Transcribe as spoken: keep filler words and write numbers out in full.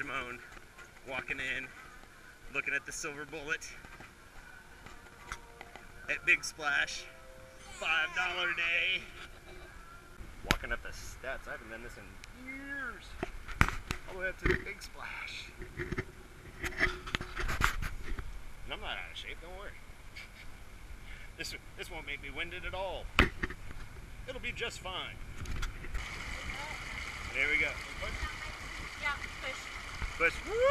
Shimon walking in, looking at the Silver Bullet at Big Splash, five dollar day. Walking up the steps, I haven't done this in years. All the way up to the Big Splash. And I'm not out of shape, don't worry. This, this won't make me winded at all. It'll be just fine. There we go. Yeah, push. Push. Woo!